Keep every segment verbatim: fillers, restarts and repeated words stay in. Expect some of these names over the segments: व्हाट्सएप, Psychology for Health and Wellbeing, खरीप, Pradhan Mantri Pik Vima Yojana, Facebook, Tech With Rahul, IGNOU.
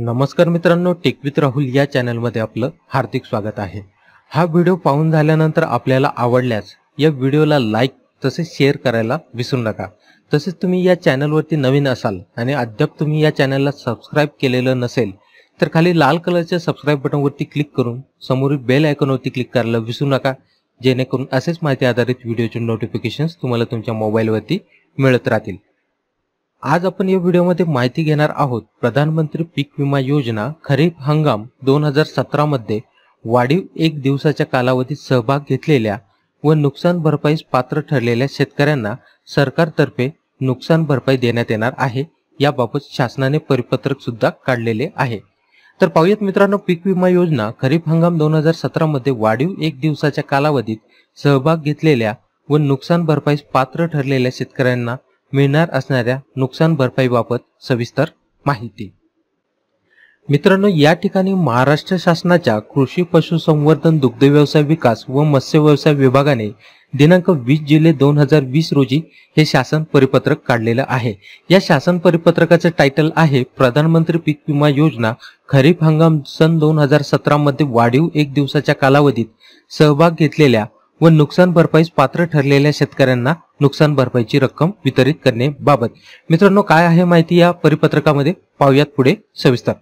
नमस्कार मित्रांनो, take with Rahul या चॅनलमध्ये आपलं हार्दिक स्वागत आहे। हा व्हिडिओ पाहून झाल्यानंतर आपल्याला आवडल्यास या व्हिडिओला लाईक तसेच शेअर करायला विसरू नका। तसेच तुम्ही या चॅनलवरती नवीन असाल आणि अद्याप तुम्ही या चॅनलला सबस्क्राइब केलेलं नसेल तर खाली लाल कलरच्या सबस्क्राइब बटनवरती क्लिक करून समोरील बेल आयकॉनवरती क्लिक करायला विसरू नका, जेणेकरून असेच माहिती आधारित व्हिडिओचे नोटिफिकेशन्स तुम्हाला तुमच्या मोबाईलवरती मिळत राहतील। आज आपण या व्हिडिओमध्ये माहिती घेणार आहोत प्रधानमंत्री पीक विमा योजना खरीप हंगाम दोन हजार सतरा मध्ये वाढीव एक दिवसाच्या कालावधीत सहभाग घेतलेल्या व नुकसान भरपाईस पात्र ठरलेल्या शेतकऱ्यांना सरकारतर्फे नुकसान भरपाई देण्यात येणार आहे। याबाबत शासनाने परिपत्रक सुद्धा काढलेले आहे। तर पाहूयात मित्रांनो, पीक विमा योजना खरीप हंगाम दोन हजार सतरा मध्ये वाढीव एक दिवसाच्या कालावधीत सहभाग घेतलेल्या व नुकसान भरपाईस पात्र ठरलेल्या शेतकऱ्यांना मिळणार असणाऱ्या नुकसान भरपाईबाबत सविस्तर माहिती। मित्रांनो, या ठिकाणी महाराष्ट्र शासनाच्या कृषी पशुसंवर्धन दुग्ध व्यवसाय विकास व मत्स्य व्यवसाय विभागाने दिनांक वीस जुलै दोन हजार वीस रोजी हे शासन परिपत्रक काढलेलं आहे। या शासन परिपत्रकाचे टायटल आहे प्रधानमंत्री पीक विमा योजना खरीप हंगाम सन दोन हजार सतरा मध्ये वाढीव एक दिवसाच्या कालावधीत सहभाग घेतलेल्या व नुकसान भरपाईस पात्र ठरलेल्या शेतकऱ्यांना नुकसान भरपाईची रक्कम वितरित करण्याबाबत। मित्रांनो, काय आहे माहिती या परिपत्रकामध्ये, पाहूयात पुढे सविस्तर।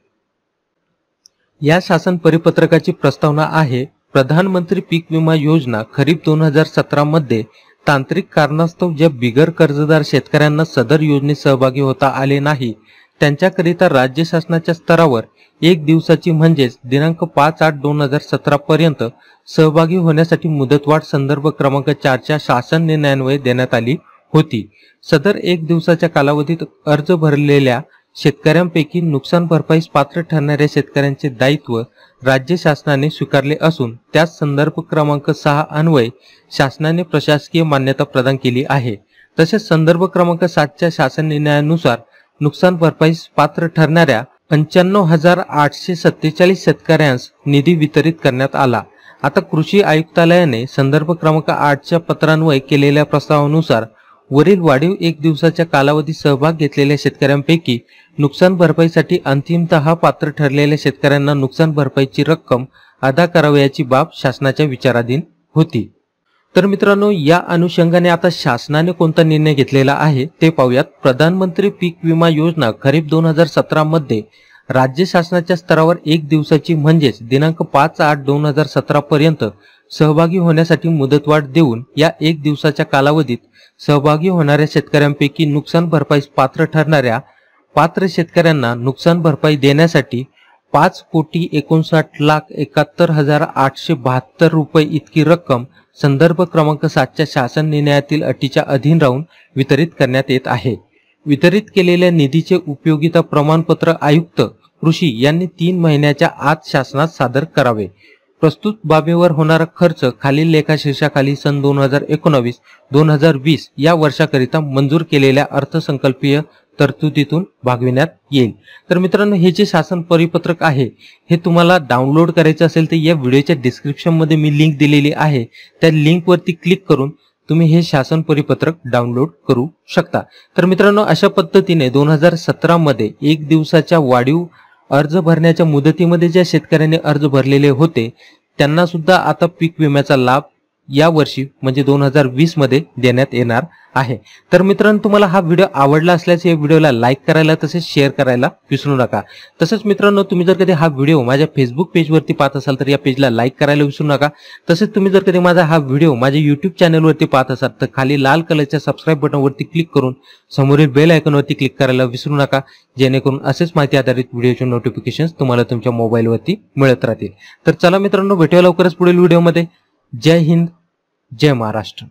या शासन परिपत्रकाची प्रस्तावना आहे प्रधानमंत्री पीक विमा योजना खरीप दोन हजार सतरा मध्ये तांत्रिक कारणास्तव ज्या बिगर कर्जदार शेतकऱ्यांना सदर योजनेत सहभागी होता आले नाही त्यांच्याकरिता राज्य शासनाच्या स्तरावर एक दिवसाची म्हणजेच दिनांक पाच आठ दोन हजार सतरा पर्यंत सहभागी होण्यासाठी मुदतवाढ संदर्भ क्रमांक चारच्या शासन निर्णयान्वये देण्यात आली होती। सदर एक दिवसाच्या कालावधीत अर्ज भरलेल्या शेतकऱ्यांपैकी नुकसान भरपाईस पात्र ठरणाऱ्या शेतकऱ्यांचे दायित्व राज्य शासनाने स्वीकारले असून त्यास संदर्भ क्रमांक सहा अन्वये शासनाने प्रशासकीय मान्यता प्रदान केली आहे। तसेच संदर्भ क्रमांक सातच्या शासन निर्णयानुसार नुकसान भरपाईस पात्र ठरणाऱ्या पंच्याण्णव हजार आठशे सत्तेचाळीस शेतकऱ्यांस निधी वितरित करण्यात आला। आता कृषी आयुक्तालयाने संदर्भ क्रमांक आठच्या पत्रान्वये केलेल्या प्रस्तावानुसार वरील वाढीव एक दिवसाच्या कालावधीत सहभाग घेतलेल्या शेतकऱ्यांपैकी नुकसान भरपाईसाठी अंतिमतः पात्र ठरलेल्या शेतकऱ्यांना नुकसान भरपाईची रक्कम अदा करावयाची बाब शासनाच्या विचाराधीन होती। तर मित्रांनो, या अनुषंगाने आता शासनाने कोणता निर्णय घेतलेला आहे ते पाहूयात। प्रधानमंत्री पीक विमा योजना खरीप दोन हजार सतरा मध्ये राज्य शासनाच्या स्तरावर एक दिवसाची म्हणजेच दिनांक पाच आठ दोन हजार सतरा पर्यंत सहभागी होण्यासाठी मुदतवाढ देऊन या एक दिवसाच्या कालावधीत सहभागी होणाऱ्या शेतकऱ्यांपैकी नुकसान भरपाईस पात्र ठरणाऱ्या पात्र शेतकऱ्यांना नुकसान भरपाई देण्यासाठी पाच कोटी एकोणसाठ लाख एकाहत्तर हजार आठशे बहात्तर रुपये इतकी रक्कम संदर्भ क्रमांक सातच्या शासन निर्णयातील अटीच्या अधीन राहून वितरित करण्यात येत आहे। वितरित केलेल्या निधीचे उपयोगिता प्रमाणपत्र आयुक्त कृषी यांनी तीन महिन्याच्या आत शासनात सादर करावे। प्रस्तुत बाबीवर होणारा खर्च खालील लेखाशीर्षाखाली सन दोन हजार एकोणवीस दोन हजार वीस या वर्षाकरिता मंजूर केलेल्या अर्थसंकल्पीय तरतुदीतून भागविण्यात येईल। तर मित्रांनो, हे जे शासन परिपत्रक आहे हे तुम्हाला डाउनलोड करायचे असेल तर या व्हिडिओच्या डिस्क्रिप्शनमध्ये मी लिंक दिलेली आहे, त्या लिंकवरती क्लिक करून तुम्ही हे शासन परिपत्रक डाउनलोड करू शकता। तर मित्रांनो, अशा पद्धतीने दोन हजार सतरा मध्ये एक दिवसाच्या वाढीव अर्ज भरण्याच्या मुदतीमध्ये ज्या शेतकऱ्यांनी अर्ज भरलेले होते त्यांना सुद्धा आता पीक विम्याचा लाभ या वर्षी म्हणजे दोन हजार वीस मध्ये देण्यात येणार आहे। तर मित्रांनो, तुम्हाला हा व्हिडिओ आवडला असल्यास या व्हिडिओला लाईक करायला तसेच शेअर करायला विसरू नका। तसेच मित्रांनो, तुम्ही जर कधी हा व्हिडिओ माझ्या फेसबुक पेजवरती पाहत असाल तर या पेजला लाईक करायला विसरू नका। तसेच तुम्ही जर कधी माझा हा व्हिडिओ माझ्या युट्यूब चॅनलवरती पाहत असाल तर खाली लाल कलरच्या सबस्क्राईब बटनवरती क्लिक करून समोरील बेल आयकॉनवरती क्लिक करायला विसरू नका, जेणेकरून असेच माहिती आधारित व्हिडिओचे नोटिफिकेशन्स तुम्हाला तुमच्या मोबाईलवरती मिळत राहतील। तर चला मित्रांनो, भेटूया लवकरच पुढील व्हिडिओमध्ये। जय हिंद, जय महाराष्ट्र।